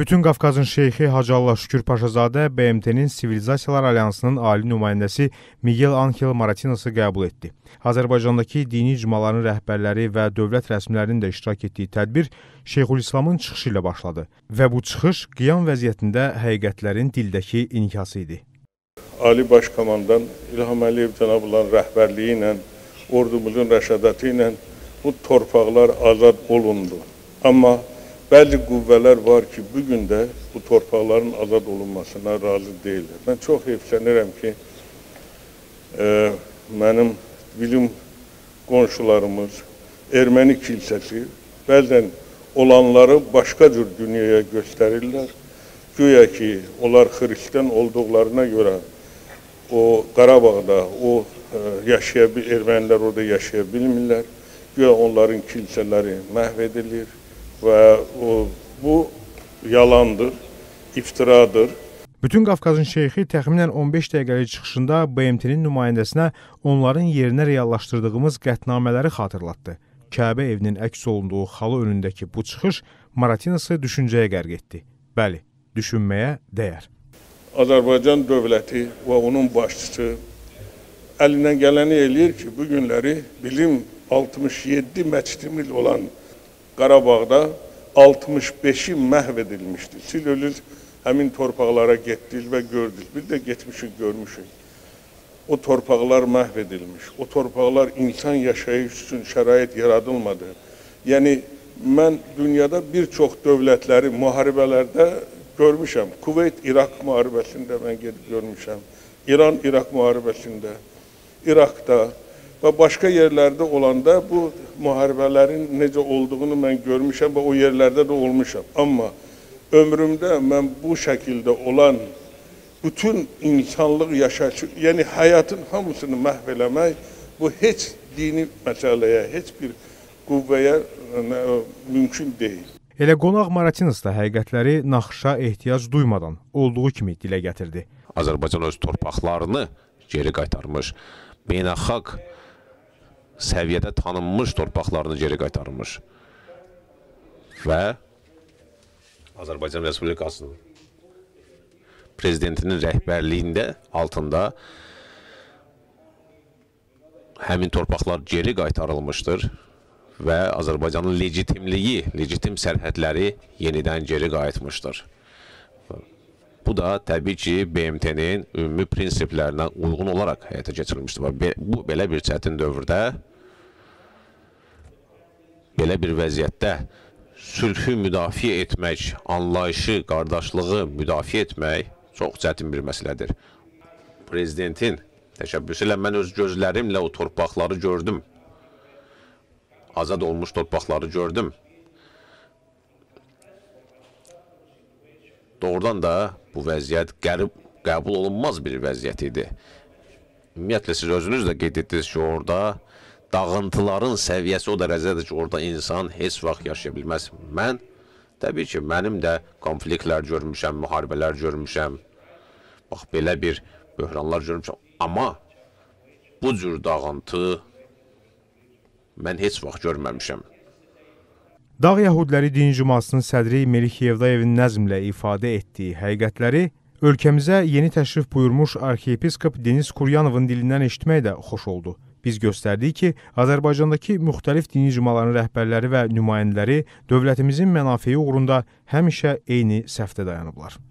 Bütün Qafqazın Şeyxi Hacı Allah Şükür Paşazadə BMT-nin Sivilizasiyalar Alyansının ali nümayəndəsi Miguel Ángel Moratinosu qəbul etdi. Azərbaycandakı dini icmaların rəhbərləri və dövlət rəsmilərinin də iştirak etdiyi tədbir Şeyxülislamın çıxışı ilə başladı və bu çıxış qiyam vəziyyətində həqiqətlərin dildəki inkası idi. Ali Başkomandan İlham Aliyev cənabların rəhbərliyi ilə, ordumuzun rəşadəti ilə bu torpaqlar azad olundu. Amma bəzi qüvvələr var ki, bugün də bu torpaqların azad olunmasına razı deyildir. Mən çox heyflənirəm ki, mənim bilim qonşularımız, erməni kilsəsi bəzən olanları başqa cür dünyaya göstərirlər. Güya ki, onlar xristian olduqlarına görə o Qarabağda, o ermənilər orada yaşaya bilmirlər. Güya onların kilsələri məhv edilir və bu yalandır, iftiradır. Bütün Qafqazın Şeyxi təxminən 15 dəqiqəlik çıxışında BMT-nin nümayəndəsinə onların yerinə reallaşdırdığımız qətnamələri xatırlatdı. Kəbə evinin əks olunduğu xalı önündəki bu çıxış Moratinosu düşüncəyə qərq etdi. Bəli, düşünməyə dəyər. Azərbaycan dövləti və onun başçısı əlindən gələni eləyir ki, bu günləri bilim 67 məctimil olan Qarabağda 65-i məhv edilmişdi. Siz ölür, həmin torpaqlara getdiniz və gördünüz. Biz də getmişik, görmüşük. O torpaqlar məhv edilmiş. O torpaqlar insan yaşayış üçün şərait yaradılmadı. Yəni, mən dünyada bir çox dövlətləri müharibələrdə görmüşəm. Kuveyt-İraq müharibəsində mən gedib görmüşəm. İran-İraq müharibəsində, İraqda və başqa yerlərdə olanda bu müharibələrin necə olduğunu mən görmüşəm və o yerlərdə də olmuşam. Amma ömrümdə mən bu şəkildə olan bütün insanlıq yaşayışı, yəni həyatın hamısını məhv eləmək, bu heç dini məsələyə, heç bir qüvvəyə mümkün deyil. Elə qonaq Moratinos da həqiqətləri naxışa ehtiyac duymadan olduğu kimi dilə gətirdi. Azərbaycan öz torpaqlarını geri qaytarmış, beynəlxalq səviyyədə tanınmış torpaqlarını geri qaytarmış və Azərbaycan Respublikasının prezidentinin rəhbərliyində altında həmin torpaqlar geri qaytarılmışdır. Və Azərbaycanın legitimliyi, legitim sərhədləri yenidən geri qayıtmışdır. Bu da təbii ki, BMT-nin ümumi prinsiplərinə uyğun olaraq həyata keçirilmişdir. Bu, belə bir çətin dövrdə, belə bir vəziyyətdə sülhü müdafiə etmək, anlayışı, qardaşlığı müdafiə etmək çox çətin bir məsələdir. Prezidentin təşəbbüsü ilə mən öz gözlərimlə o torpaqları gördüm. Azad olmuş torpaqları gördüm. Doğrudan da bu vəziyyət qəbul olunmaz bir vəziyyət idi. Ümumiyyətlə, siz özünüz də qeyd etdiniz ki, orada dağıntıların səviyyəsi o dərəcədir ki, orada insan heç vaxt yaşaya bilməz. Mən, təbii ki, mənim də konfliktlər görmüşəm, müharibələr görmüşəm, bax, belə bir böhranlar görmüşəm. Amma bu cür dağıntı mən heç vaxt görməmişəm. Dağ Yahudiləri Din Cümasının sədri Melik Yevdayevin nəzmlə ifadə etdiyi həqiqətləri ölkəmizə yeni təşrif buyurmuş arxiyepiskop Deniz Kuryanovun dilindən eşitmək də xoş oldu. Biz göstərdik ki, Azərbaycandakı müxtəlif dini cümaların rəhbərləri və nümayəndələri dövlətimizin mənafeyi uğrunda həmişə eyni səhvdə dayanıblar.